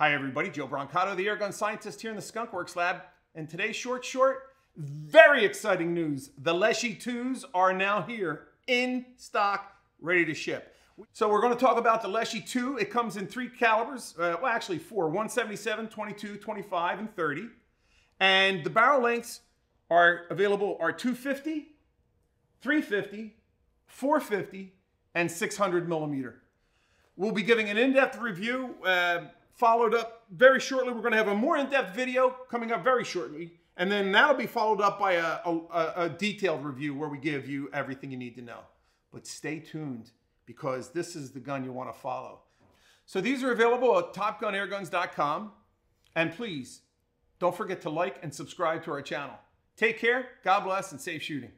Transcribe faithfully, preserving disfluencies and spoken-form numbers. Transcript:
Hi everybody, Joe Brancato, the Airgun Scientist here in the Skunk Works Lab, and today's short short, very exciting news. The Leshiy twos are now here, in stock, ready to ship. So we're going to talk about the Leshiy two. It comes in three calibers, uh, well actually four, one seventy-seven, twenty-two, twenty-five, and thirty. And the barrel lengths are available are two fifty, three fifty, four fifty, and six hundred millimeter. We'll be giving an in-depth review, uh, followed up very shortly. We're going to have a more in-depth video coming up very shortly, and then that'll be followed up by a, a, a detailed review where we give you everything you need to know. But stay tuned, because this is the gun you want to follow. So these are available at top gun air guns dot com, and please don't forget to like and subscribe to our channel. Take care, God bless, and safe shooting.